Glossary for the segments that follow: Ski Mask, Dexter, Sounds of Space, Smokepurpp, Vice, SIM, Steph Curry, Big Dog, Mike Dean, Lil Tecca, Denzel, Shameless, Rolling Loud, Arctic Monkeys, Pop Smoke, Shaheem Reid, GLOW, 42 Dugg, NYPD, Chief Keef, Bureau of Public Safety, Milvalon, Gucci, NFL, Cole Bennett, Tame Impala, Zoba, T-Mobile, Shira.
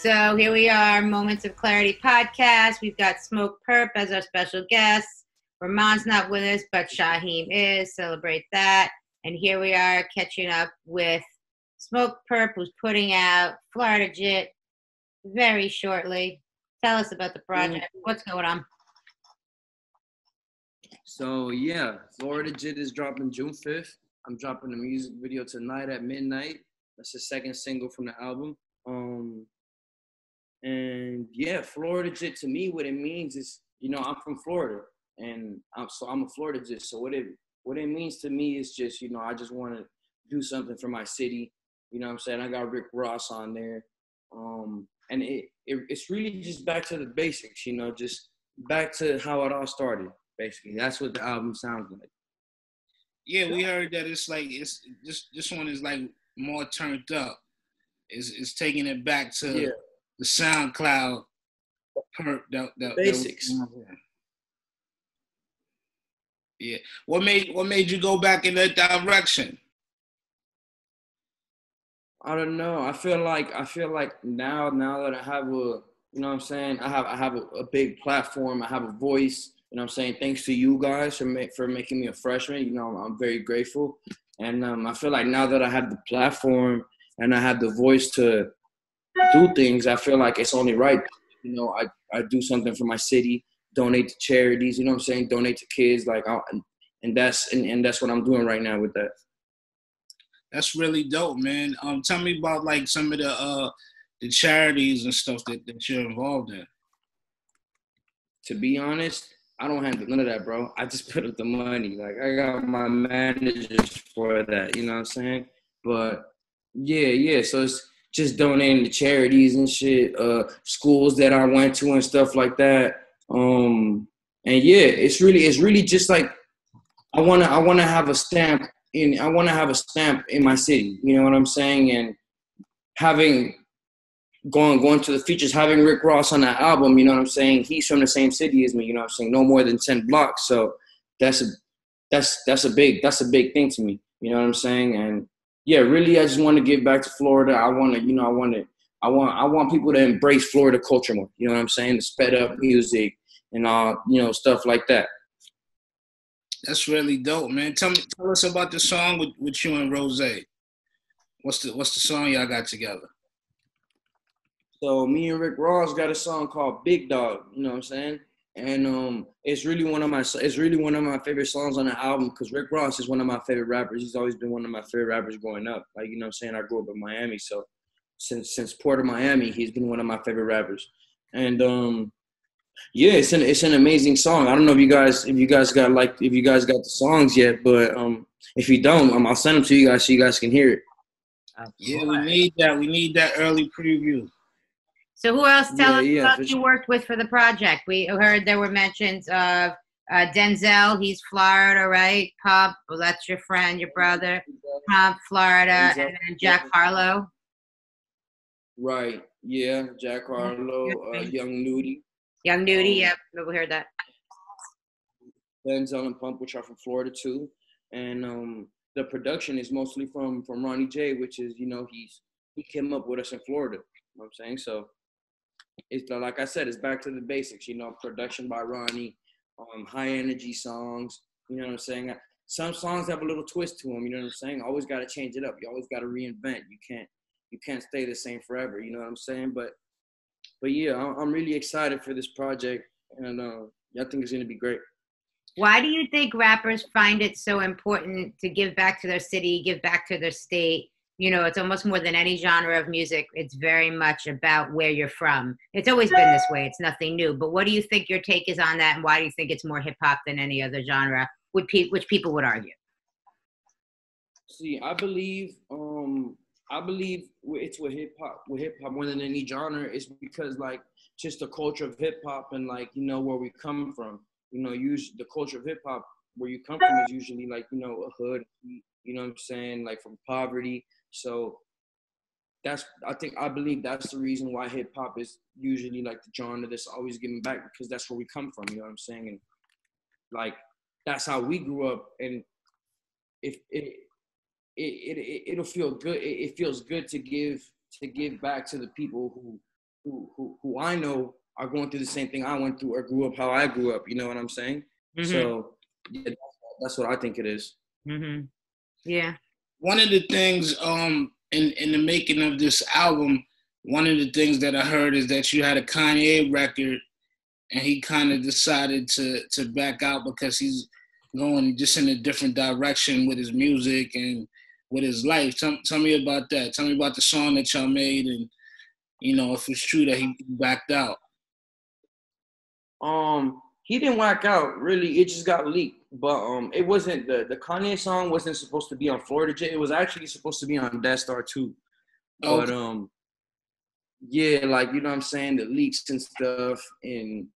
So here we are, Moments of Clarity podcast. We've got Smokepurpp as our special guest. Ramon's not with us, but Shaheem is. Celebrate that. And here we are catching up with Smokepurpp, who's putting out Florida Jit very shortly. Tell us about the project. What's going on? So, yeah, Florida Jit is dropping June 5th. I'm dropping the music video tonight at midnight. That's the second single from the album. And, yeah, Florida Jit, to me, what it means is, you know, I'm from Florida. And I'm a Florida Jit. So what it means to me is just, you know, I just want to do something for my city. You know what I'm saying? I got Rick Ross on there. And it's really just back to the basics, you know, just back to how it all started, basically. That's what the album sounds like. Yeah, we heard that it's like, it's this one is like more turned up. It's taking it back to the SoundCloud the basics. Yeah. What made you go back in that direction? I don't know. I feel like now that I have a, you know what I'm saying, I have a big platform, I have a voice, you know what I'm saying? Thanks to you guys for making me a freshman, you know, I'm very grateful. And I feel like now that I have the platform and I have the voice to do things, I feel like it's only right. You know, I do something for my city. Donate to charities, you know what I'm saying? Donate to kids, like, and that's what I'm doing right now with that. That's really dope, man. Tell me about like some of the charities and stuff that you're involved in. To be honest, I don't handle none of that, bro. I just put up the money. Like, I got my managers for that, you know what I'm saying? But yeah. So it's just donating to charities and shit, schools that I went to and stuff like that. And yeah, it's really just like I want to have a stamp in my city, you know what I'm saying? And going to the features, having Rick Ross on that album, you know what I'm saying? He's from the same city as me, you know what I'm saying? No more than 10 blocks. So that's a big thing to me, you know what I'm saying? And yeah, really, I just want to give back to Florida. I want people to embrace Florida culture more, you know what I'm saying? The sped up music and all, you know, stuff like that. That's really dope, man. Tell us about the song with you and Rose. What's the song y'all got together? So me and Rick Ross got a song called Big Dog, you know what I'm saying? And it's really one of my favorite songs on the album because Rick Ross is one of my favorite rappers. He's always been one of my favorite rappers growing up. Like, you know what I'm saying? I grew up in Miami, so since Port of Miami, he's been one of my favorite rappers. And yeah, it's an amazing song. I don't know if you guys got the songs yet, but if you don't, I'll send them to you guys so you guys can hear it. Yeah, we need that. We need that early preview. So who else? Tell us who you worked with for the project. We heard there were mentions of Denzel. He's Florida, right? Pop, well, that's your friend, your brother. Pop, Florida, Denzel. And then Jack Harlow. Right, yeah, Jack Harlow, Young Nudie, yep, we heard that. Denzel and Pump, which are from Florida too, and the production is mostly from Ronnie J, which is, you know, he came up with us in Florida. You know what I'm saying? So it's like I said, it's back to the basics. You know, production by Ronnie, high energy songs. You know what I'm saying? Some songs have a little twist to them. You know what I'm saying? Always got to change it up. You always got to reinvent. You can't stay the same forever, you know what I'm saying? But yeah, I'm really excited for this project, and I think it's going to be great. Why do you think rappers find it so important to give back to their city, give back to their state? You know, it's almost more than any genre of music. It's very much about where you're from. It's always been this way. It's nothing new. But what do you think your take is on that, and why do you think it's more hip-hop than any other genre, which people would argue? See, I believe it's with hip hop more than any genre is because, like, just the culture of hip hop and, like, you know, where we come from, you know, the culture of hip hop where you come from is usually, like, you know, a hood, you know what I'm saying? Like, from poverty. So I believe that's the reason why hip hop is usually like the genre that's always giving back, because that's where we come from, you know what I'm saying? And like, that's how we grew up. And if it'll feel good. It feels good to give back to the people who who I know are going through the same thing I went through or grew up how I grew up. You know what I'm saying? Mm-hmm. So yeah, that's what I think it is. Mm-hmm. Yeah. One of the things in the making of this album, one of the things that I heard is that you had a Kanye record and he kind of decided to back out because he's going just in a different direction with his music and with his life. Tell me about that. Tell me about the song that y'all made and, you know, if it's true that he backed out. He didn't whack out, really. It just got leaked. But it wasn't the Kanye song wasn't supposed to be on Florida Jit. It was actually supposed to be on Death Star 2. Okay. But yeah, like, you know what I'm saying, the leaks and stuff, and you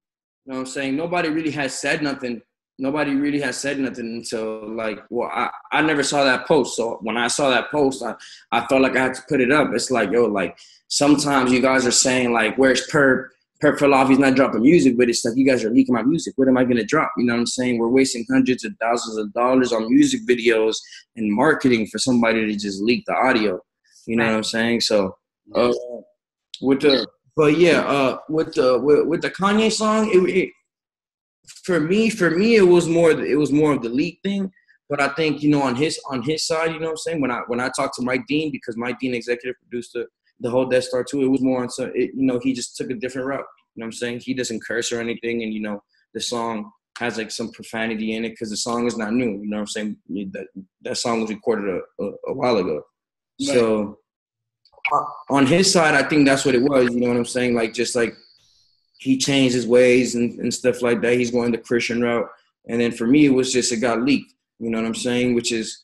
know what I'm saying, nobody really has said nothing. Nobody really has said nothing until, like, well, I never saw that post. So when I saw that post, I felt like I had to put it up. It's like, yo, like, sometimes you guys are saying, like, where's Purpp? Purpp fell off, he's not dropping music, but it's like, you guys are leaking my music. What am I going to drop? You know what I'm saying? We're wasting hundreds of thousands of dollars on music videos and marketing for somebody to just leak the audio. You know what I'm saying? So, with the Kanye song, For me, it was more of the leak thing, but I think, you know, on his side, you know what I'm saying. When I talked to Mike Dean, because Mike Dean executive produced the whole Death Star 2, it was more on he just took a different route. You know what I'm saying? He doesn't curse or anything, and you know the song has like some profanity in it because the song is not new. You know what I'm saying? That song was recorded a while ago. Right. So on his side, I think that's what it was. You know what I'm saying? Like just like. He changed his ways and stuff like that. He's going the Christian route. And then for me, it was just, it got leaked. You know what I'm saying? Which is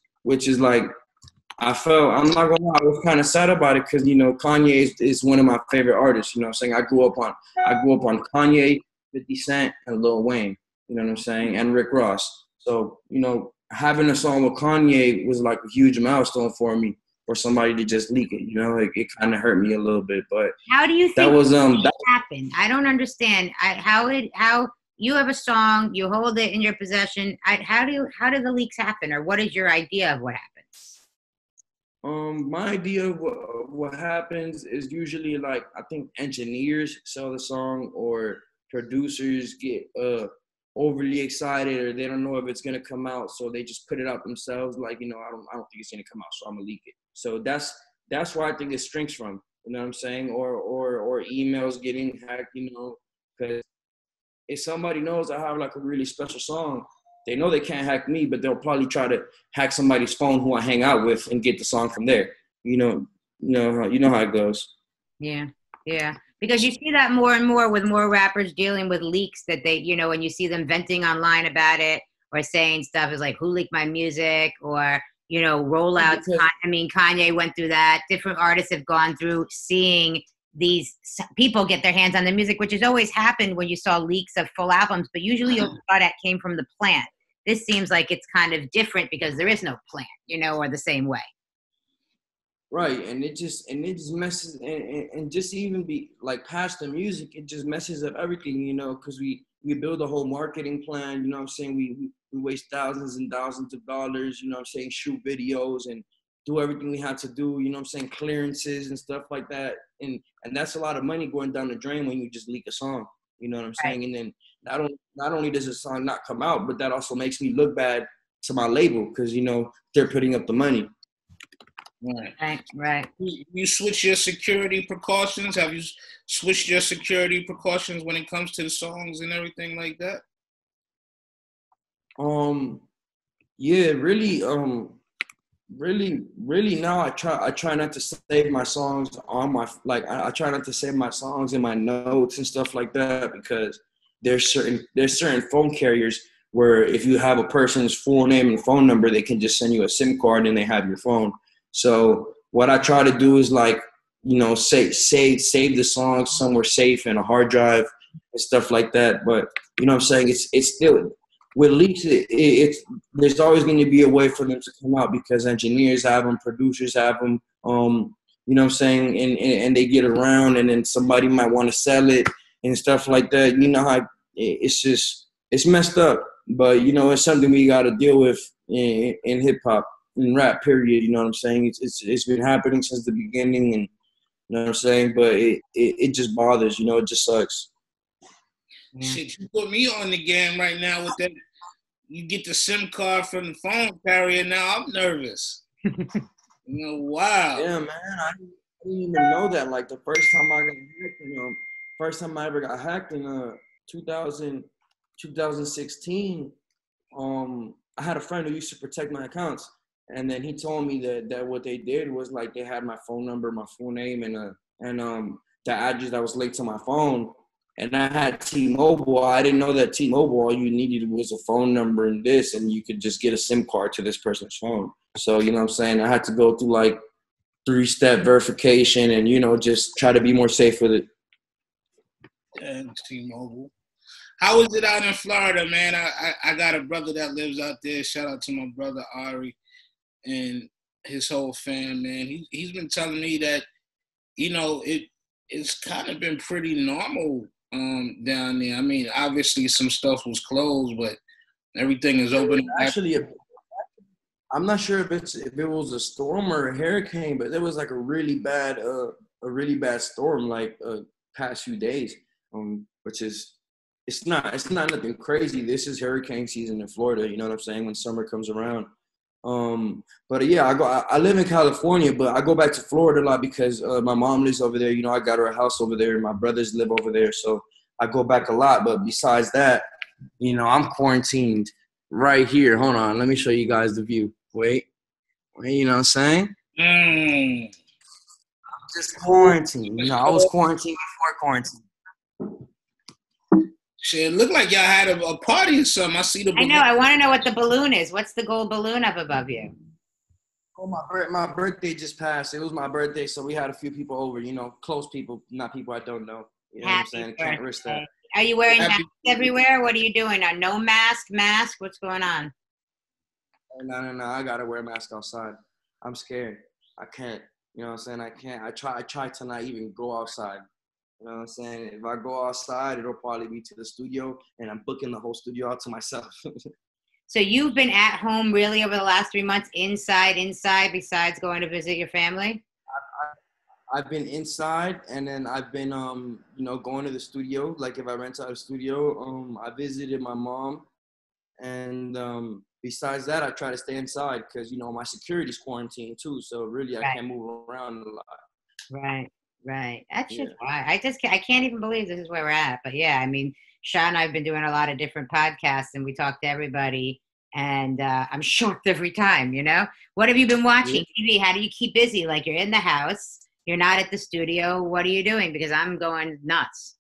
like, I felt, I'm not gonna lie, I was kind of sad about it because, you know, Kanye is one of my favorite artists. You know what I'm saying? I grew up on Kanye, 50 Cent, and Lil Wayne. You know what I'm saying? And Rick Ross. So, you know, having a song with Kanye was like a huge milestone for me, for somebody to just leak it. You know, like, it kind of hurt me a little bit, but how do you think that was that happened? I don't understand. How you have a song, you hold it in your possession. How do the leaks happen, or what is your idea of what happens? My idea of what happens is usually like, I think engineers sell the song, or producers get overly excited, or they don't know if it's gonna come out, so they just put it out themselves. Like, you know, I don't think it's gonna come out, so I'm gonna leak it. So that's where I think it strings from. You know what I'm saying? Or emails getting hacked. You know, because if somebody knows I have like a really special song, they know they can't hack me, but they'll probably try to hack somebody's phone who I hang out with and get the song from there. You know how it goes. Yeah. Because you see that more and more with more rappers dealing with leaks that they, you know, when you see them venting online about it or saying stuff is like, who leaked my music, or, you know, rollouts. I mean, Kanye went through that. Different artists have gone through seeing these people get their hands on the music, which has always happened when you saw leaks of full albums, but usually you thought that came from the plant. This seems like it's kind of different because there is no plant, you know, or the same way. Right, and it just messes, and just even be like past the music, it just messes up everything, you know, because we build a whole marketing plan, you know what I'm saying, we waste thousands and thousands of dollars, you know what I'm saying, shoot videos and do everything we have to do, you know what I'm saying, clearances and stuff like that, and that's a lot of money going down the drain when you just leak a song, you know what I'm saying, and then not only does a song not come out, but that also makes me look bad to my label, because, you know, they're putting up the money. Right. You switch your security precautions? Have you switched your security precautions when it comes to the songs and everything like that? Yeah, really now I try not to save my songs on my, like, I try not to save my songs in my notes and stuff like that, because there's certain phone carriers where if you have a person's full name and phone number, they can just send you a SIM card and they have your phone. So what I try to do is, like, you know, save the song somewhere safe in a hard drive and stuff like that. But you know what I'm saying? It's still with leaks. It's there's always going to be a way for them to come out, because engineers have them, producers have them. You know what I'm saying? And they get around, and then somebody might want to sell it and stuff like that. You know how it's messed up. But you know, it's something we got to deal with in hip hop. In rap, period. You know what I'm saying? It's been happening since the beginning, and You know what I'm saying? But it just bothers, you know, it just sucks. Shit, you put me on the game right now with that. You get the SIM card from the phone carrier now, I'm nervous. You know, wow. Yeah, man, I didn't even know that. Like, the first time I got hacked, in 2016, I had a friend who used to protect my accounts. And then he told me that what they did was, like, they had my phone number, my full name, and the address that was linked to my phone. And I had T-Mobile. I didn't know that T-Mobile, all you needed was a phone number and this, and you could just get a SIM card to this person's phone. So, you know what I'm saying? I had to go through, like, 3-step verification and, you know, just try to be more safe with it. And T-Mobile. How is it out in Florida, man? I got a brother that lives out there. Shout out to my brother, Ari, and his whole fam, man. He's been telling me that, you know, it's kind of been pretty normal down there. I mean, obviously some stuff was closed, but everything is open. Actually, I'm not sure if it was a storm or a hurricane, but there was like a really bad storm like past few days, which is it's not nothing crazy. This is hurricane season in Florida. You know what I'm saying? When summer comes around. But yeah, I live in California, but I go back to Florida a lot because my mom lives over there. You know, I got her a house over there. My brothers live over there. So I go back a lot. But besides that, you know, I'm quarantined right here. Hold on. Let me show you guys the view. Wait, you know what I'm saying? I'm just quarantined. You know, I was quarantined before quarantine. Shit, it looked like y'all had a party or something. I see the balloon. I know. I want to know what the balloon is. What's the gold balloon up above you? Oh, my birthday just passed. It was my birthday, so we had a few people over. You know, close people, not people I don't know. You know happy what I'm saying? Can't risk that. Are you wearing masks everywhere? What are you doing? No mask? What's going on? No. I got to wear a mask outside. I'm scared. I can't. You know what I'm saying? I can't. I try to not even go outside. You know what I'm saying? If I go outside, it'll probably be to the studio, and I'm booking the whole studio out to myself. So you've been at home really over the last 3 months, inside, besides going to visit your family? I've been inside, and then I've been, you know, going to the studio. Like if I rent out a studio, I visited my mom, and besides that, I try to stay inside because, you know, my security's quarantined too. So really, I can't move around a lot. Right. Right. That's just why. I can't even believe this is where we're at. But yeah, I mean, Sean and I have been doing a lot of different podcasts and we talk to everybody and I'm shocked every time, you know? What have you been watching? TV? How do you keep busy? Like you're in the house, you're not at the studio. What are you doing? Because I'm going nuts.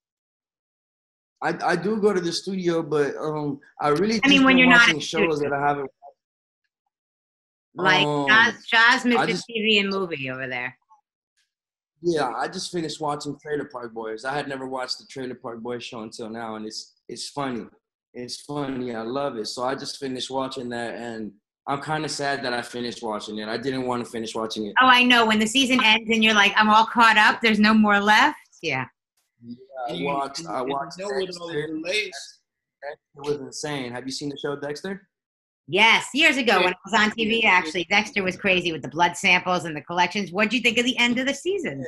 I do go to the studio, but when you're not at the shows that I haven't watched. Like Shaw's Mr. TV and movie over there. Yeah, I just finished watching Trailer Park Boys. I had never watched the Trailer Park Boys show until now, and it's funny. It's funny. I love it. So I just finished watching that, and I'm kind of sad that I finished watching it. I didn't want to finish watching it. Oh, I know. When the season ends and you're like, I'm all caught up. There's no more left. Yeah. I watched Dexter. It was insane. Have you seen the show Dexter? Yes, years ago when it was on TV, actually, Dexter was crazy with the blood samples and the collections. What did you think of the end of the season?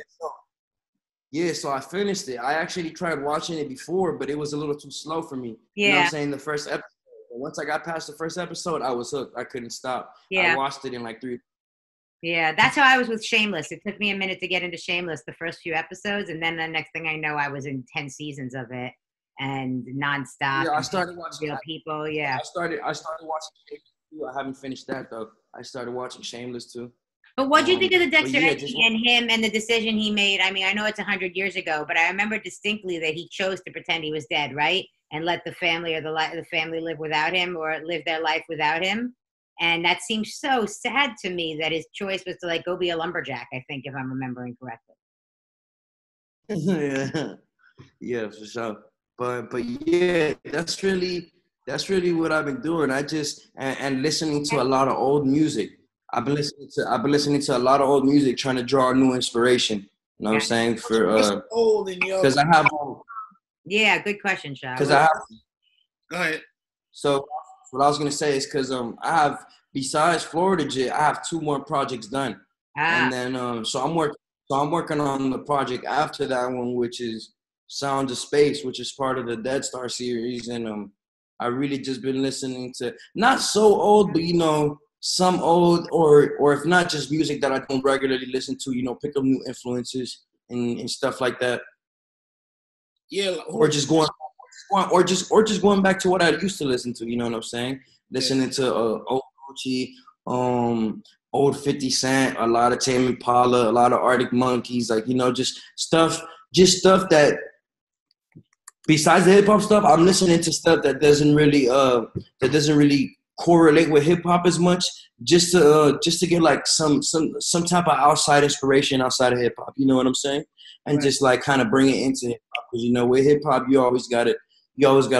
So I finished it. I actually tried watching it before, but it was a little too slow for me. Yeah. You know what I'm saying? The first episode. Once I got past the first episode, I was hooked. I couldn't stop. Yeah. I watched it in like 3. Yeah, that's how I was with Shameless. It took me a minute to get into Shameless, the first few episodes, and then the next thing I know, I was in 10 seasons of it. And nonstop. Yeah, I started watching real people. Yeah. I started watching Shameless too. I haven't finished that though. I started watching Shameless too. But what do you think of the Dexter and him and the decision he made? I mean, I know it's 100 years ago, but I remember distinctly that he chose to pretend he was dead, right, and let the family or the family live without him or live their life without him. And that seems so sad to me that his choice was to like go be a lumberjack. I think if I'm remembering correctly. Yeah, for sure. But yeah, that's really what I've been doing. I just and listening to a lot of old music. I've been listening to a lot of old music, trying to draw new inspiration. You know what I'm saying? For old in your because I have. Yeah, good question, Sean. Because I have. Go ahead. So what I was gonna say is because I have besides Florida Jit, I have 2 more projects done, and then so I'm working. So I'm working on the project after that one, which is Sounds of Space, which is part of the Death Star series. And I really just been listening to, not so old, but, you know, some old, or if not just music that I don't regularly listen to, you know, pick up new influences and stuff like that. Yeah. Or just going back to what I used to listen to, you know what I'm saying? Listening to old Gucci, old 50 Cent, a lot of Tame Impala, a lot of Arctic Monkeys, like, you know, just stuff that, besides the hip hop stuff, I'm listening to stuff that doesn't really correlate with hip hop as much, just to get like some type of outside inspiration outside of hip hop, you know what I'm saying? And right. Just like kind of bring it into hip hop, because you know with hip hop you always gotta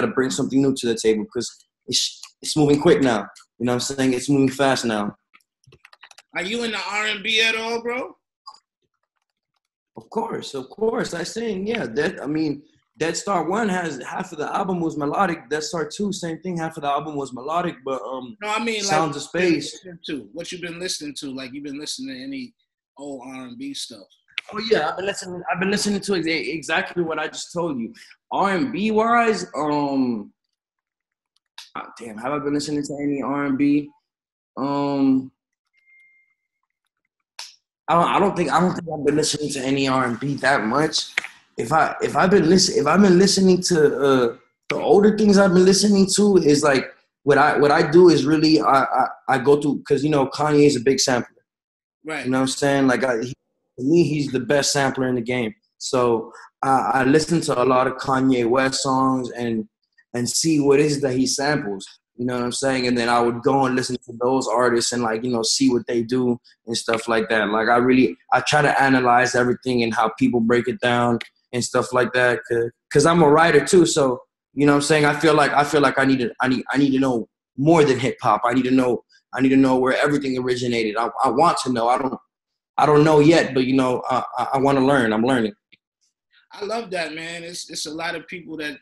bring something new to the table, because it's moving quick now, you know what I'm saying? It's moving fast now. Are you into R&B at all, bro? Of course. I sing, yeah. Death Star 1 has half of the album was melodic. Death Star 2, same thing. Half of the album was melodic, but no, I mean, Sounds of Space. What you've been listening to? Like you've been listening to any old R&B stuff? Oh yeah, I've been listening to exactly what I just told you. R&B wise, damn, have I been listening to any R&B? I don't think I've been listening to any R&B that much. If I've been listening to the older things I've been listening to is like what I do is really I go through, because you know Kanye is a big sampler, right? You know what I'm saying? Like to me he's the best sampler in the game. So I listen to a lot of Kanye West songs and see what it is that he samples. You know what I'm saying? And then I would go and listen to those artists and, like, you know, see what they do and stuff like that. Like, I try to analyze everything and how people break it down and stuff like that. Cause I'm a writer too. So, you know what I'm saying? I feel like I need to know more than hip hop. I need to know where everything originated. I want to know. I don't know yet, but you know, I want to learn. I'm learning. I love that, man. It's a lot of people that,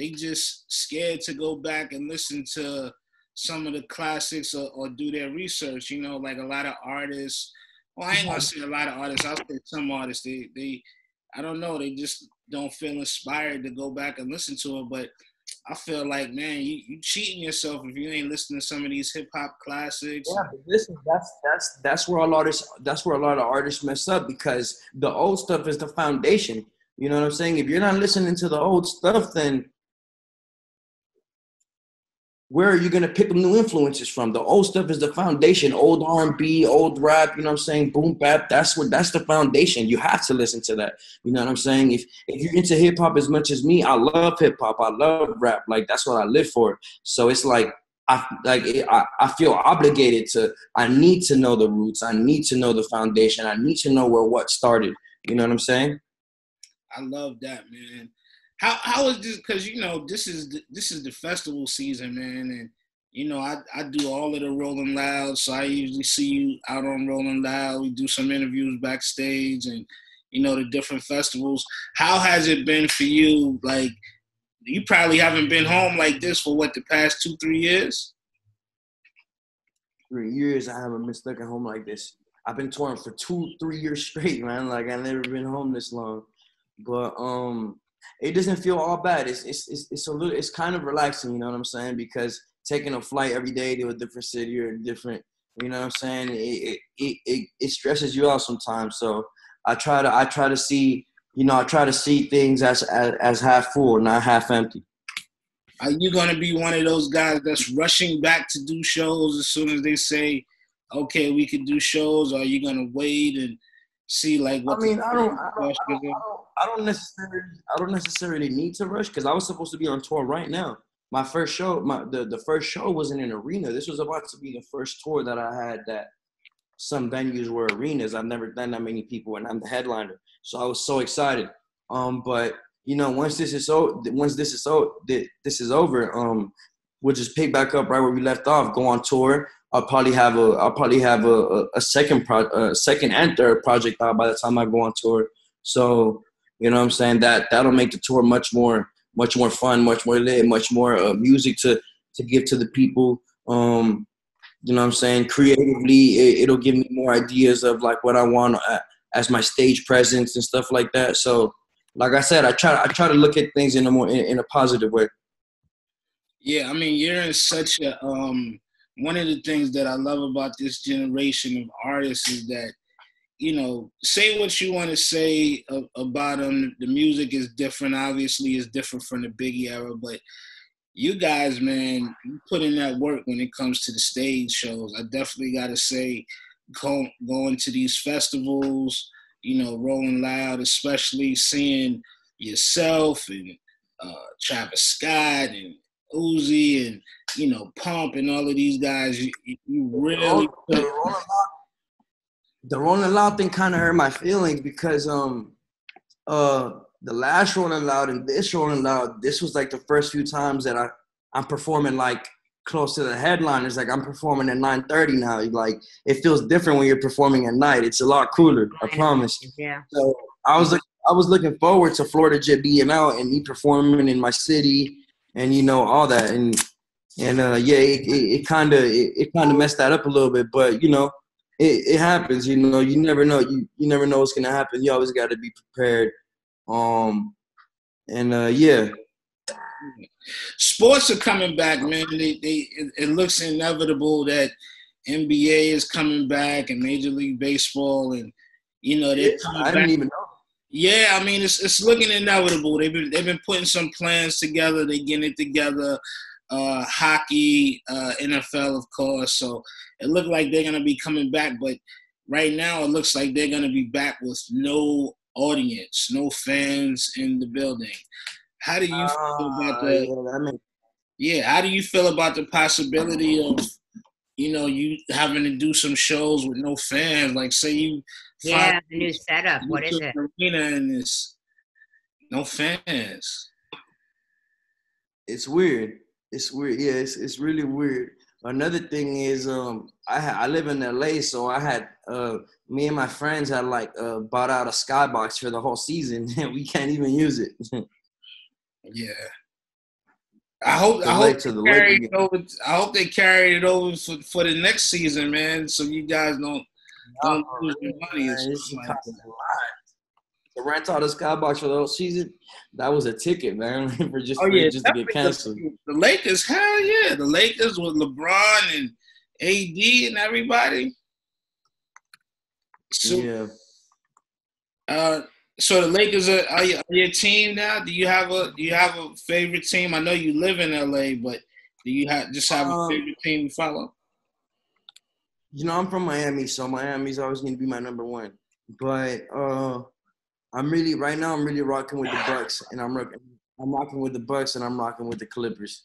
they just scared to go back and listen to some of the classics or do their research, you know, like a lot of artists. Well, I ain't gonna say a lot of artists. I'll say some artists. They I don't know. They just don't feel inspired to go back and listen to them. But I feel like, man, you cheating yourself if you ain't listening to some of these hip hop classics. Yeah, but listen, that's where a lot of artists mess up, because the old stuff is the foundation. You know what I'm saying? If you're not listening to the old stuff, then where are you going to pick up new influences from? The old stuff is the foundation. Old R&B, old rap, you know what I'm saying? Boom bap, that's the foundation. You have to listen to that. You know what I'm saying? If you're into hip-hop as much as me, I love hip-hop. I love rap. Like, that's what I live for. So it's like I feel obligated to – I need to know the roots. I need to know the foundation. I need to know where what started. You know what I'm saying? I love that, man. How is this? Because you know this is the festival season, man, and you know I do all of the Rolling Loud, so I usually see you out on Rolling Loud. We do some interviews backstage, and you know the different festivals. How has it been for you? Like you probably haven't been home like this for what, the past 2-3 years? 3 years I haven't been stuck at home like this. I've been touring for 2-3 years straight, man. Like I've never been home this long, but it doesn't feel all bad. It's kind of relaxing, you know what I'm saying? Because taking a flight every day to a different city or different, you know what I'm saying? It stresses you out sometimes. So I try to see, you know, I try to see things as half full, not half empty. Are you gonna be one of those guys that's rushing back to do shows as soon as they say, okay, we can do shows? Or are you gonna wait and see like what? I mean, I don't necessarily need to rush, because I was supposed to be on tour right now. My first show, the first show was in an arena. This was about to be the first tour that I had that some venues were arenas. I've never done that many people, and I'm the headliner, so I was so excited. But you know, once this is over, we'll just pick back up right where we left off. Go on tour. I'll probably have a second and third project out by the time I go on tour. So you know what I'm saying, that'll make the tour much more fun, much more lit, much more music to give to the people. You know what I'm saying? Creatively, it'll give me more ideas of like what I want as my stage presence and stuff like that. So, like I said, I try to look at things in a more in a positive way. Yeah, I mean, you're in such a one of the things that I love about this generation of artists is that, you know, say what you want to say about them. The music is different. Obviously, it's different from the Biggie era, but you guys, man, you put in that work when it comes to the stage shows. I definitely got to say, going to these festivals, you know, Rolling Loud, especially seeing yourself and Travis Scott and Uzi and, you know, Pump and all of these guys, you really... The Rolling Loud thing kind of hurt my feelings because the last Rolling Loud and this Rolling Loud, this was like the first few times that I'm performing like close to the headline. It's like I'm performing at 9:30 now. Like it feels different when you're performing at night. It's a lot cooler, I promise. Yeah. So I was looking forward to Florida Jit being out and me performing in my city and, you know, all that. And yeah, it kind of messed that up a little bit, but you know. It happens, you know. You never know. You never know what's gonna happen. You always gotta be prepared. Yeah. Sports are coming back, man. It looks inevitable that NBA is coming back and Major League Baseball, and you know they're coming back. I didn't even know. Yeah, I mean it's looking inevitable. They've been putting some plans together. They getting it together. Hockey, NFL, of course. So it looked like they're going to be coming back, but right now it looks like they're going to be back with no audience, no fans in the building. How do you feel about that? How do you feel about the possibility of, you know, you having to do some shows with no fans? Like, say you... the new setup. What is it? Arena and it's no fans. It's weird. It's weird. Yeah, it's really weird. Another thing is I live in LA, so I had me and my friends had like bought out a skybox for the whole season, and we can't even use it. Yeah. I hope they carry it over for the next season, man, so you guys don't lose your money. Man, it's like a lot. To rent out a skybox for the whole season, that was a ticket, man. just to get canceled. The Lakers, hell yeah. The Lakers with LeBron and AD and everybody. So, yeah. So the Lakers are your team now? Do you have a favorite team? I know you live in LA, but do you have a favorite team to follow? You know, I'm from Miami, so Miami's always gonna be my number one. But I'm really rocking with the Bucks, and I'm rocking with the Bucks, and I'm rocking with the Clippers.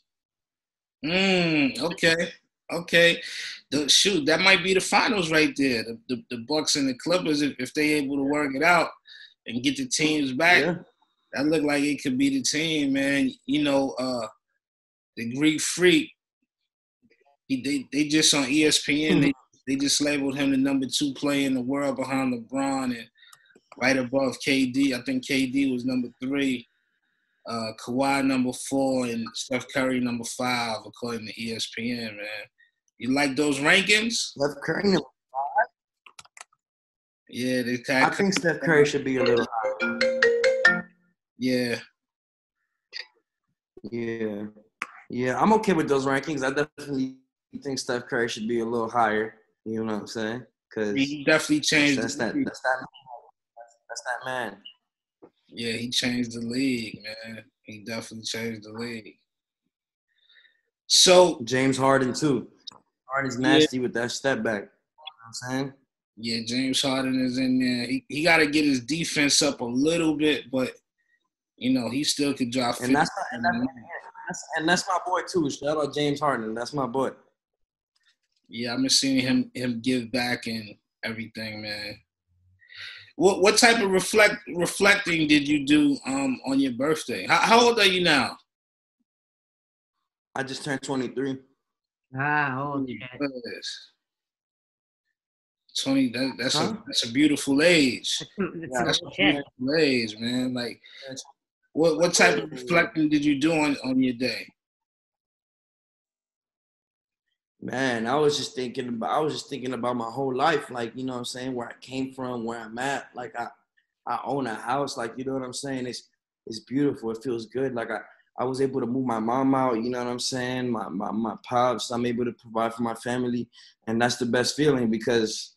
Okay. Shoot, that might be the finals right there. The Bucks and the Clippers, if they able to work it out and get the teams back, yeah. That look like it could be the team, man. You know, the Greek Freak. They just on ESPN. Mm-hmm. They just labeled him the number 2 player in the world behind LeBron and right above KD. I think KD was number 3, Kawhi number 4, and Steph Curry number 5, according to ESPN, man. You like those rankings? Steph Curry number 5? Yeah. I think Steph Curry should be a little higher. Yeah. Yeah, I'm okay with those rankings. I definitely think Steph Curry should be a little higher. You know what I'm saying? Because he definitely changed. That's that man. Yeah, he changed the league, man. He definitely changed the league. So James Harden too. Harden's nasty with that step back. You know what I'm saying? Yeah, James Harden is in there. He got to get his defense up a little bit, but you know he still could drop. And that's my boy too. Shout out James Harden. That's my boy. Yeah, I've been seeing him give back and everything, man. What type of reflecting did you do on your birthday? How old are you now? I just turned 23. How old are you? 20. That's a beautiful age. That's a beautiful age, man. Like, what type of reflecting did you do on your day? Man, I was just thinking about my whole life, like, you know what I'm saying, where I came from, where I'm at. Like I own a house, like, you know what I'm saying? It's beautiful. It feels good. Like I was able to move my mom out, you know what I'm saying? My pops, I'm able to provide for my family. And that's the best feeling because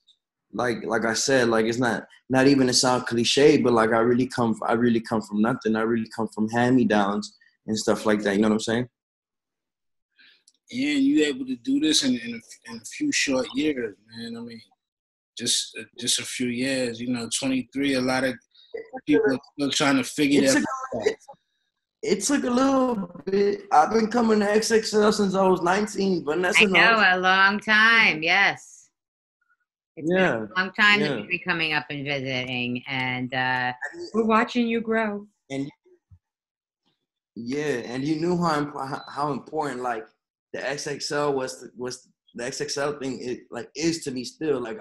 like I said, like it's not even to sound cliche, but like I really come from nothing. I really come from hand-me-downs and stuff like that, you know what I'm saying? And you able to do this in a few short years, man. I mean, just a few years. You know, 23. A lot of people are still trying to figure that out. It took a little bit. I've been coming to XXL since I was 19, but that's a long time. Yes, it's been a long time that you've been coming up and visiting, and we're watching you grow. And you knew how important like. The XXL was the XXL thing is to me still. Like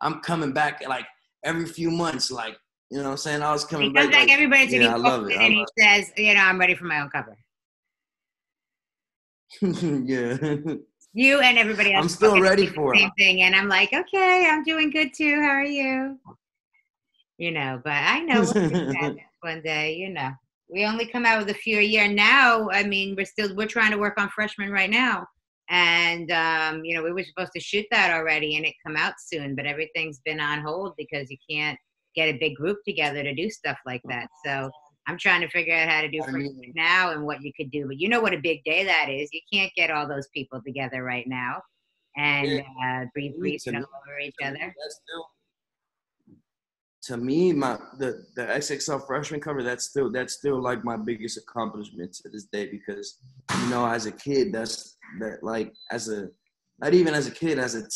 I'm coming back like every few months, like, you know what I'm saying? I was coming back. He comes back every minute to be posted and he says, you know, I'm ready for my own cover. Yeah. You and everybody else. I'm still ready for it. Same thing. And I'm like, okay, I'm doing good too. How are you? You know, but I know one day, you know. We only come out with a few a year now. I mean, we're trying to work on Freshman right now. And, you know, we were supposed to shoot that already and it come out soon, but everything's been on hold because you can't get a big group together to do stuff like that. So I'm trying to figure out how to do Freshman now and what you could do. But you know what a big day that is. You can't get all those people together right now and breathe all over each other. To me, the XXL Freshman cover, that's still like my biggest accomplishment to this day because, you know, as a kid, as a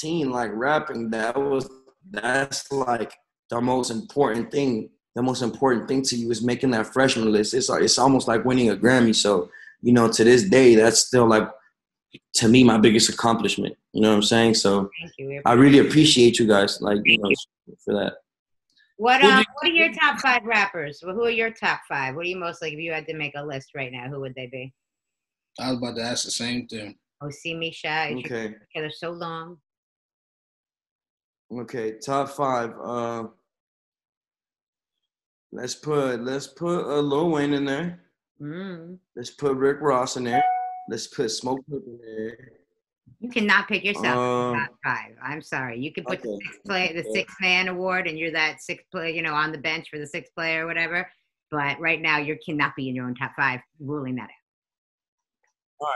teen, like rapping, that's like the most important thing to you is making that Freshman list. It's almost like winning a Grammy. So, you know, to this day, that's still like, to me, my biggest accomplishment. You know what I'm saying? So I really appreciate you guys, like, you know, for that. What are your top five rappers? Who are your top five? What are you most like? If you had to make a list right now, who would they be? I was about to ask the same thing. Oh, see me shy. Okay. Together so long. Okay, top five. Let's put Lil Wayne in there. Mm. Let's put Rick Ross in there. Let's put Smokepurpp in there. You cannot pick yourself in the top five. I'm sorry. You can put the six-man award, and you're that sixth player, you know, on the bench for the sixth player or whatever. But right now, you cannot be in your own top five. Ruling that out. All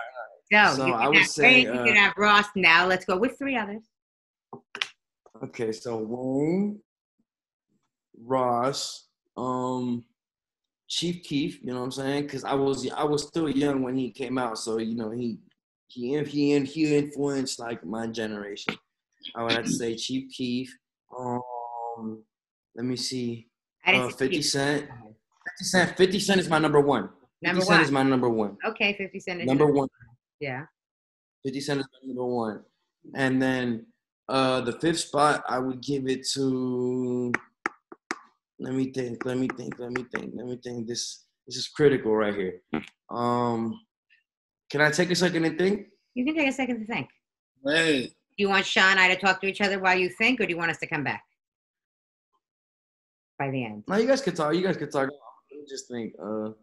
right. So I would say you can have Ross now. Let's go with three others. Okay, so Wayne, Ross, Chief Keef. You know what I'm saying? Because I was still young when he came out, so you know he. He influenced like my generation. I would have to say Chief Keef. Let me see. 50 Cent. 50 Cent is my number one. Okay, 50 Cent is number one. Yeah. 50 Cent is my number one. And then the fifth spot, I would give it to. Let me think. This is critical right here. Can I take a second and think? You can take a second to think. Hey. Do you want Sean and I to talk to each other while you think, or do you want us to come back by the end? No, you guys could talk. Let me just think. So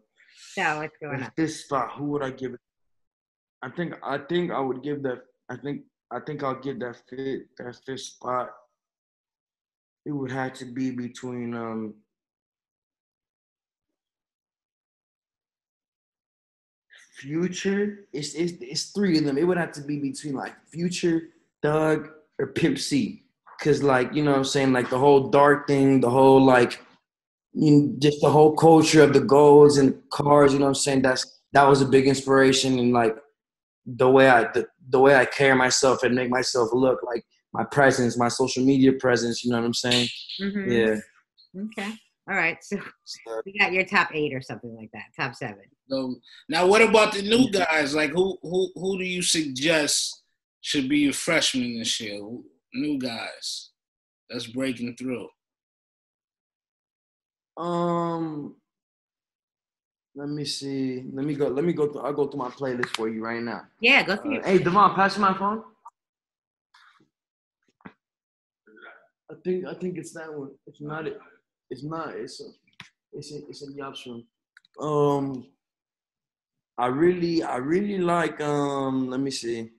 what's going on? This spot. Who would I give it? I think I would give that. I think I'll give that fit. That fifth spot. It would have to be between. Future, it's three of them. It would have to be between like Future, Doug, or Pimp C, cause like you know what I'm saying, like the whole dark thing, the whole like, you know, just the whole culture of the golds and cars. You know what I'm saying? That was a big inspiration and like the way I carry myself and make myself look like my presence, my social media presence. You know what I'm saying? Mm-hmm. Yeah. Okay. All right, so we got your top 8 or something like that, top 7. So now, what about the new guys? Like, who do you suggest should be your freshman this year? New guys that's breaking through. Let me see. Let me go through. I'll go through my playlist for you right now. Yeah, go through. Hey, Devon, pass you my phone. I think it's that one. It's not it. It's not. It's a Yops one. I really like. Let me see,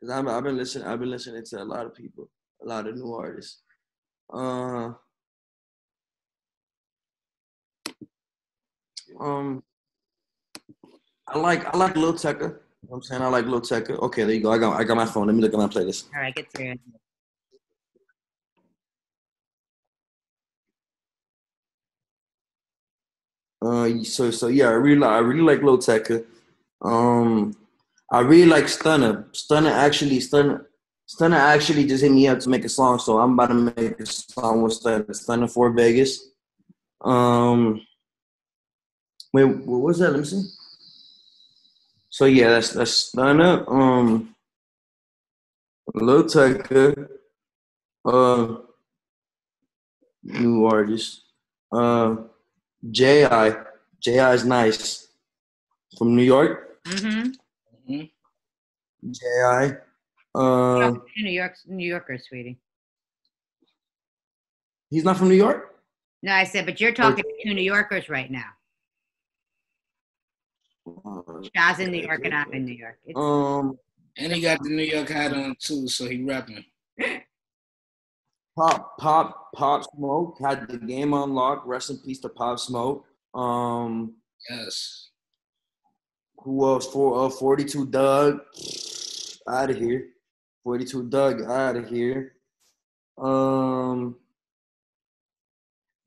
cause I've been listening to a lot of people, a lot of new artists. I like Lil Tecca. You know what I'm saying? I like Lil Tecca. Okay, there you go. I got my phone. Let me look at my playlist. All right, get to it. So yeah, I really like Lil Tecca. I really like Stunna. Stunna actually just hit me up to make a song, so I'm about to make a song with Stunna. Stunna 4 Vegas. Wait, what was that? Let me see. So yeah, that's Stunna. Lil Tecca. New artist. J.I. J.I. is nice. From New York. Mm-hmm. J.I. New Yorker, sweetie. He's not from New York? No, I said, but you're talking to New Yorkers right now. Shaw's in New York and I'm in New York. And he got the New York hat on too, so he rapping. Pop Smoke had the game on lock. Rest in peace to Pop Smoke. Yes. Who else? 42 Dugg. Out of here. 42 Dugg. Out of here.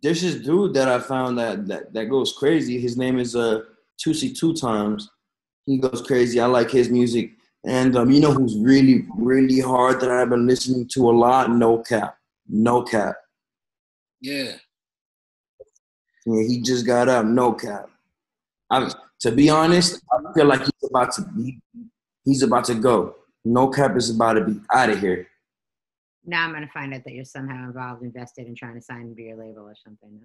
There's this dude that I found that goes crazy. His name is Toosie Two Times. He goes crazy. I like his music. And you know who's really, really hard that I've been listening to a lot? No Cap. No Cap. Yeah, he just got up. No Cap. To be honest, I feel like he's about to go. No Cap is about to be out of here. Now I'm gonna find out that you're somehow involved, invested, in trying to sign and be your label or something. No?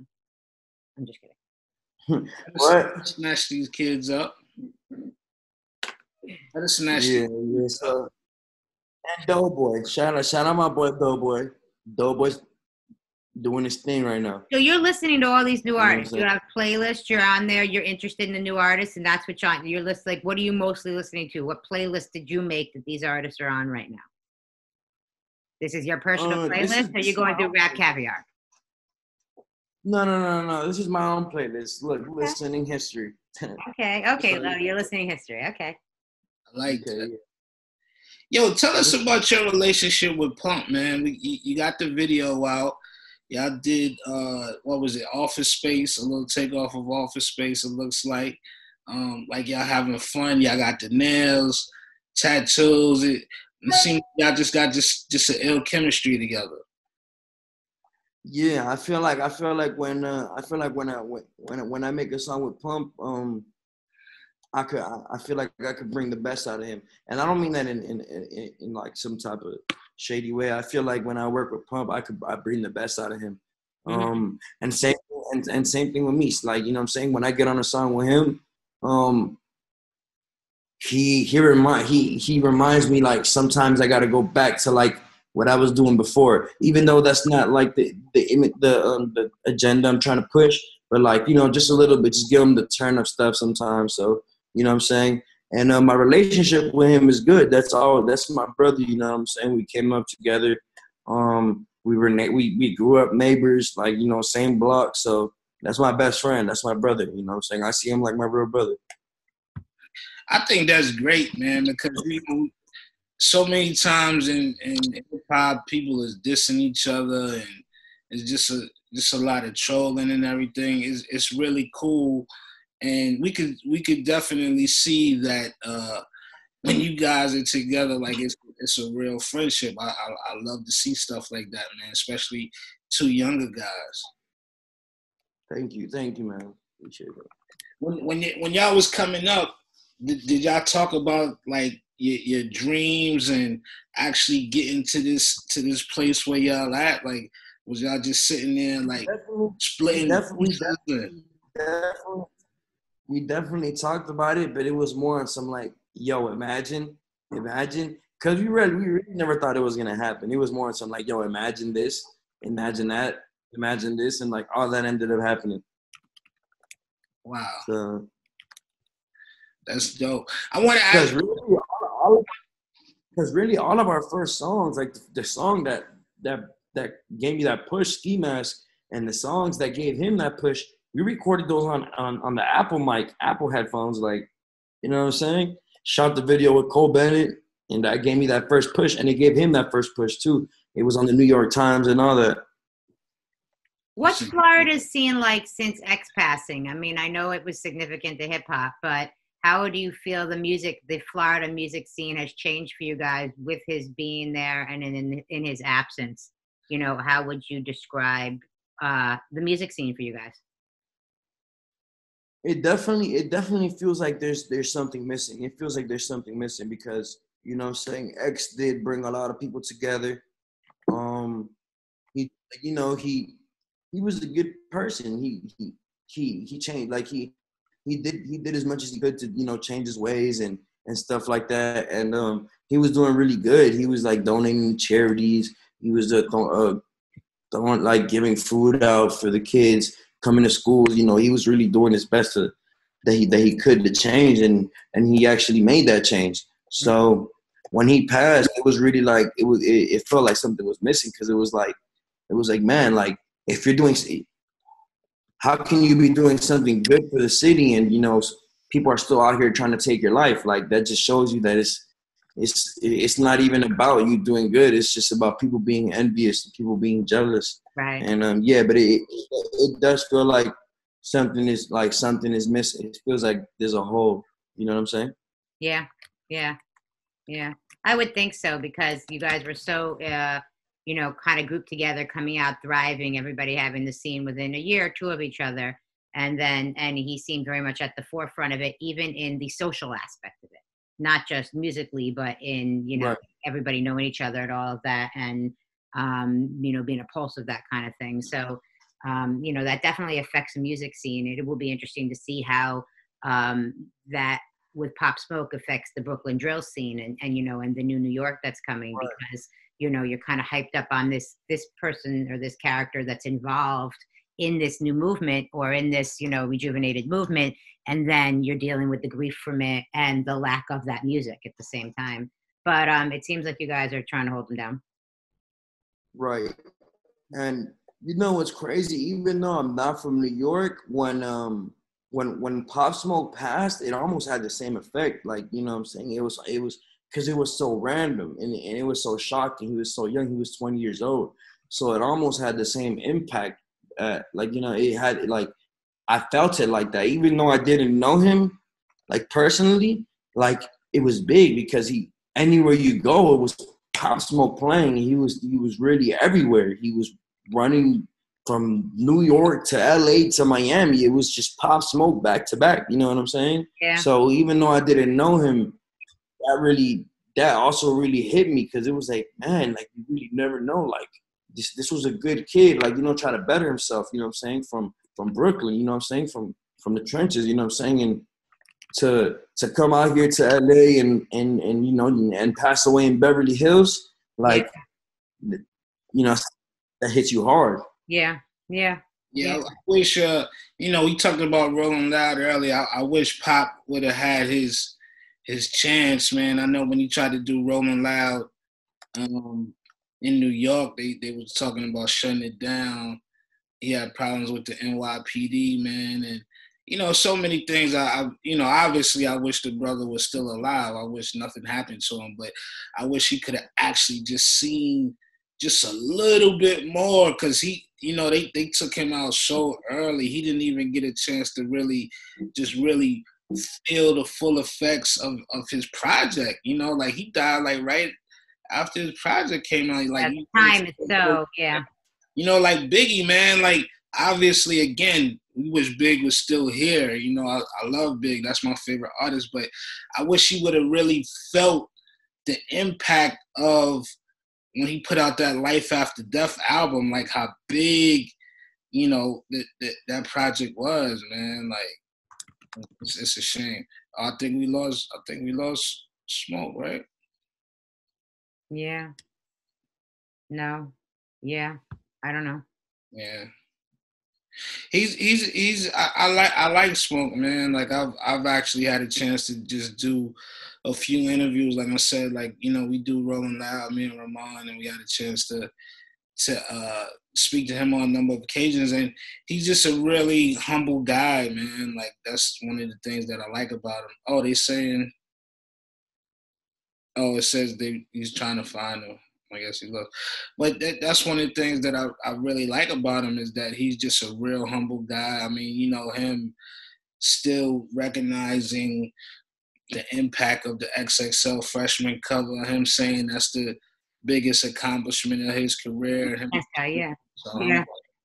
I'm just kidding. What? Snatch these kids up. I just snatched these kids up. And Doughboy. Shout out my boy Doughboy. Doughboy's doing his thing right now. So you're listening to all these new artists. You have playlists, you're on there, you're interested in the new artists, and that's what you're on your list. Like, what are you mostly listening to? What playlist did you make that these artists are on right now? This is your personal playlist, or you're going through Rap Caviar? No. This is my own playlist. Look, okay. Listening history. Okay. Well, you're listening history. Okay. I like it. Yo, tell us about your relationship with Pump, man. You got the video out. Y'all did, what was it, Office Space, a little takeoff of Office Space, it looks like. Like y'all having fun. Y'all got the nails, tattoos. It seems y'all just got just an ill chemistry together. Yeah, I feel like when I make a song with Pump, I feel like I could bring the best out of him, and I don't mean that in like some type of shady way. I feel like when I work with Pump, I bring the best out of him. Mm-hmm. And same thing with me. Like, you know what I'm saying, when I get on a song with him, he reminds me, like, sometimes I gotta go back to like what I was doing before, even though that's not like the agenda I'm trying to push, but like, you know, just a little bit, just give him the turn up stuff sometimes. So, you know what I'm saying? And my relationship with him is good. That's all. That's my brother. You know what I'm saying? We came up together. We grew up neighbors, like, you know, same block. So that's my best friend. That's my brother. You know what I'm saying? I see him like my real brother. I think that's great, man, because you know, so many times in hip-hop, people is dissing each other, and it's just a lot of trolling and everything. It's really cool, and we could definitely see that when you guys are together, like it's a real friendship. I love to see stuff like that, man, especially two younger guys. Thank you, man. Appreciate it. When y'all was coming up, did y'all talk about like your dreams and actually getting to this place where y'all at? Like, was y'all just sitting there like splitting? We definitely talked about it, but it was more on some like, yo, imagine, because we really never thought it was gonna happen. It was more on some like, yo, imagine this, imagine that, imagine this, and like all that ended up happening. Wow. So, that's dope. I want to ask. Because really, all of our first songs, like the song that gave me that push, Ski Mask, and the songs that gave him that push, we recorded those on the Apple mic, Apple headphones, like, you know what I'm saying? Shot the video with Cole Bennett, and that gave me that first push, and it gave him that first push, too. It was on the New York Times and all that. What's Florida's scene like since X passing? I mean, I know it was significant to hip-hop, but how do you feel the Florida music scene has changed for you guys with his being there and in his absence? You know, how would you describe the music scene for you guys? It definitely feels like there's something missing. It feels like there's something missing because, you know what I'm saying, X did bring a lot of people together. He was a good person. He changed, like he did as much as he could to, you know, change his ways and stuff like that. And he was doing really good. He was like donating charities. He was giving food out for the kids coming to school. You know, he was really doing his best that he could to change, and he actually made that change. So when he passed, it was really like it felt like something was missing because it was like man, like if you're doing. How can you be doing something good for the city and, you know, people are still out here trying to take your life? Like, that just shows you that it's not even about you doing good. It's just about people being envious, people being jealous. Right. And, but it does feel like something is missing. It feels like there's a hole. You know what I'm saying? Yeah. I would think so because you guys were so you know, kind of grouped together, coming out, thriving, everybody having the scene within a year or two of each other. And he seemed very much at the forefront of it, even in the social aspect of it, not just musically, but in, you know, right. Everybody knowing each other and all of that. And, you know, being a pulse of that kind of thing. So, you know, that definitely affects the music scene. It will be interesting to see how that with Pop Smoke affects the Brooklyn drill scene and, you know, and the new New York that's coming right. Because, you know, you're kind of hyped up on this person or this character that's involved in this new movement or in this, you know, rejuvenated movement. And then you're dealing with the grief from it and the lack of that music at the same time. But it seems like you guys are trying to hold them down. Right. And you know what's crazy? Even though I'm not from New York, when Pop Smoke passed, it almost had the same effect. Like, you know what I'm saying? It was because it was so random and it was so shocking. He was so young. He was 20 years old. So it almost had the same impact. Like, you know, it had like, I felt it like that. Even though I didn't know him, like personally, like it was big because anywhere you go, it was Pop Smoke playing. He was really everywhere. He was running from New York to LA to Miami. It was just Pop Smoke back to back. You know what I'm saying? Yeah. So even though I didn't know him, that also really hit me because it was like, man, like you really never know. Like this was a good kid, like, you know, trying to better himself, you know what I'm saying, from Brooklyn, you know what I'm saying, from the trenches, you know what I'm saying, and to come out here to LA and you know and pass away in Beverly Hills, like you know, that hits you hard. Yeah. I wish you know, we talked about Rolling Loud earlier. I wish Pop would have had his chance, man. I know when he tried to do Rolling Loud in New York, they was talking about shutting it down. He had problems with the NYPD, man. And, you know, so many things. I you know, obviously I wish the brother was still alive. I wish nothing happened to him, but I wish he could have actually just seen just a little bit more because he, you know, they took him out so early. He didn't even get a chance to really feel the full effects of his project, you know, like he died like right after his project came out. Like the time is so, yeah. You know, like Biggie, man, like obviously again, we wish Big was still here. You know, I love Big, that's my favorite artist, but I wish he would have really felt the impact of when he put out that Life After Death album, like how big, you know, that project was, man, like it's a shame. I think we lost Smoke, right? Yeah. No. Yeah. I don't know. Yeah. I like Smoke, man. Like I've actually had a chance to just do a few interviews. Like I said, like, you know, we do Rolling Loud, me and Ramon, and we had a chance to speak to him on a number of occasions, and he's just a really humble guy, man. Like that's one of the things that I like about him. Oh, they saying, oh, it says he's trying to find him. I guess he loves. But that's one of the things that I really like about him, is that he's just a real humble guy. I mean, you know, him still recognizing the impact of the XXL freshman cover, him saying that's the biggest accomplishment of his career. Yeah.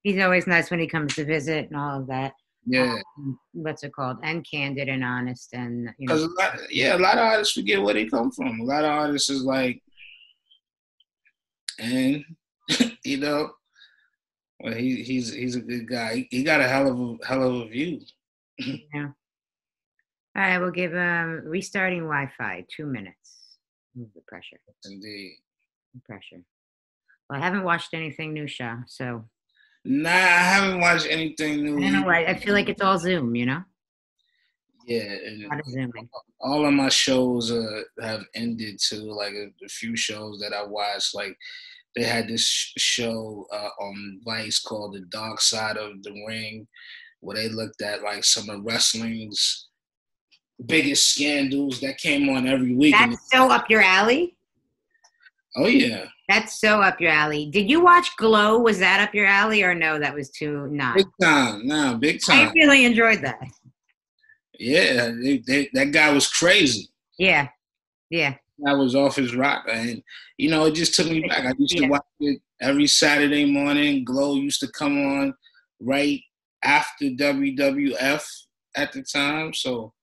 He's always nice when he comes to visit and all of that. Yeah. What's it called? And candid and honest. And, you know. A lot of artists forget where they come from. A lot of artists is like, and you know, well, he's a good guy. He got a hell of a view. Yeah. All right, we'll give restarting Wi-Fi 2 minutes. Move the pressure. Indeed. The pressure. Well, I haven't watched anything new, Shah. So. Nah, I haven't watched anything new. I don't know why. I feel like it's all Zoom, you know. Yeah, all of my shows have ended too. Like a few shows that I watched, like they had this show on Vice called The Dark Side of the Ring, where they looked at like some of wrestling's biggest scandals that came on every week. That's so up your alley? Oh, yeah. That's so up your alley. Did you watch GLOW? Was that up your alley or no? That was too not. Big time. No, big time. I really enjoyed that. Yeah, that guy was crazy. Yeah, yeah. I was off his rocker, and you know, it just took me back. I used to watch it every Saturday morning. GLOW used to come on right after WWF at the time, so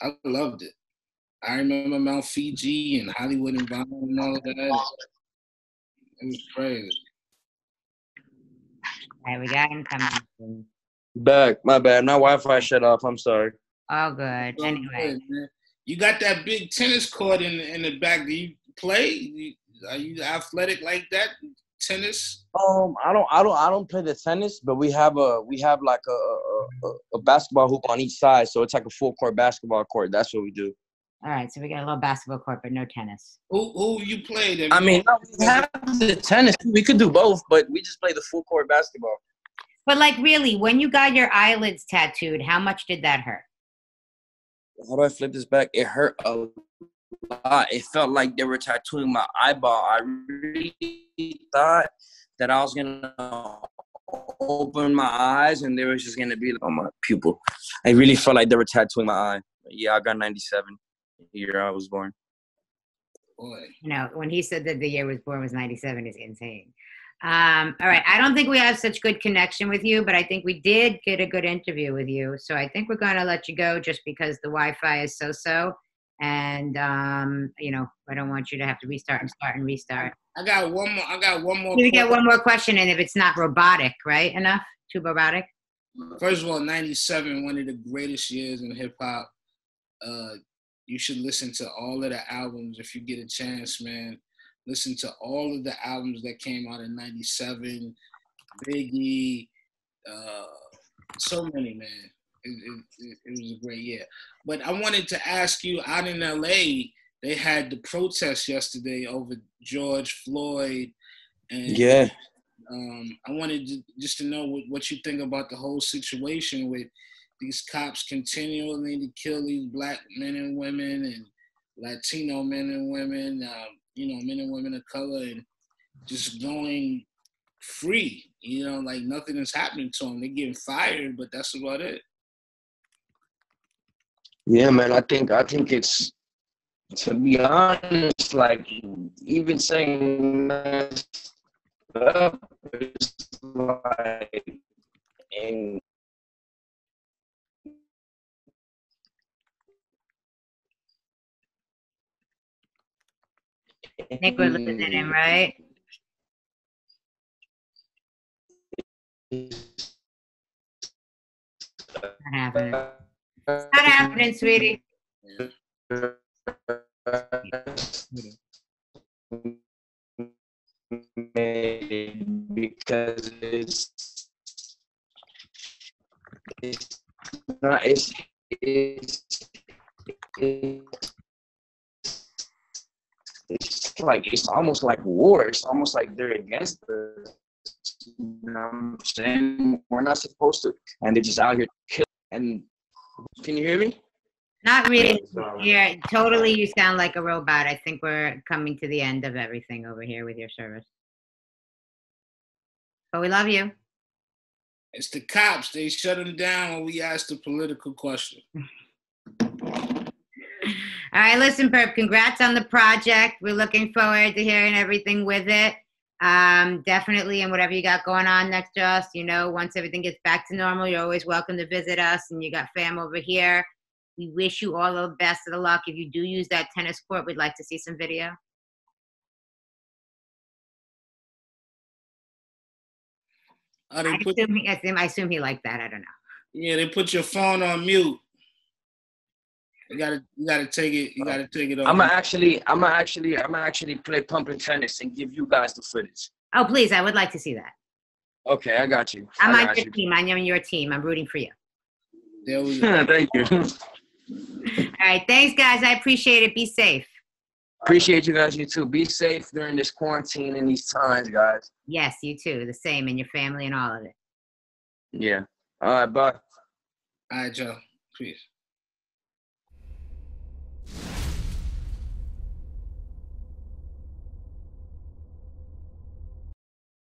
I loved it. I remember Mount Fiji and Hollywood Environment and all of that. It was crazy. All right, we got him coming. Back, my bad. My Wi-Fi shut off. I'm sorry. All good. Anyway, you got that big tennis court in the back. Do you play? Are you athletic like that? Tennis? I don't play the tennis, but we have like a basketball hoop on each side, so it's like a full court basketball court. That's what we do. All right, so we got a little basketball court, but no tennis. Who you play? I mean, we have the tennis. We could do both, but we just play the full court basketball. But, like, really, when you got your eyelids tattooed, how much did that hurt? How do I flip this back? It hurt a lot. It felt like they were tattooing my eyeball. I really thought that I was going to open my eyes, and they were just going to be like, on my pupil. I really felt like they were tattooing my eye. Yeah, I got 97, the year I was born. Boy. You know, when he said that the year was born was 97 is insane. All right. I don't think we have such good connection with you, but I think we did get a good interview with you. So I think we're going to let you go just because the Wi-Fi is so-so. And, you know, I don't want you to have to restart. I got one more. You get one more question, and if it's not robotic, right? Enough? Too robotic? First of all, 97, one of the greatest years in hip-hop. You should listen to all of the albums if you get a chance, man. Listen to all of the albums that came out in 97, Biggie, so many, man. It was a great year. But I wanted to ask you, out in L.A., they had the protest yesterday over George Floyd. And, yeah. I wanted to, just to know what you think about the whole situation with these cops continually to kill these black men and women and Latino men and women, you know, men and women of color, and just going free, you know, like nothing is happening to them. They're getting fired, but that's about it. Yeah, man, I think it's, to be honest, like even saying messed up is like, and I think we're losing him, right? It's not happening, sweetie. made because it's almost like war. It's almost like they're against us. You know what I'm saying? We're not supposed to, and they're just out here killing. And can you hear me? Not really. Yeah, totally. You sound like a robot. I think we're coming to the end of everything over here with your service. But we love you. It's the cops. They shut them down when we asked the political question. All right, listen, Purpp, congrats on the project. We're looking forward to hearing everything with it. Definitely, and whatever you got going on next to us, you know, once everything gets back to normal, you're always welcome to visit us, and you got fam over here. We wish you all the best of the luck. If you do use that tennis court, we'd like to see some video. I assume he liked that. I don't know. Yeah, they put your phone on mute. You gotta take it. You gotta take it off. I'm gonna actually play pumping tennis and give you guys the footage. Oh please, I would like to see that. Okay, I got you. I'm on your team. I'm on your team. I'm rooting for you. There we go. Thank you. All right, thanks guys. I appreciate it. Be safe. Appreciate you guys. You too. Be safe during this quarantine and these times, guys. Yes, you too. The same, and your family and all of it. Yeah. All right. Bye. All right, Joe. Peace.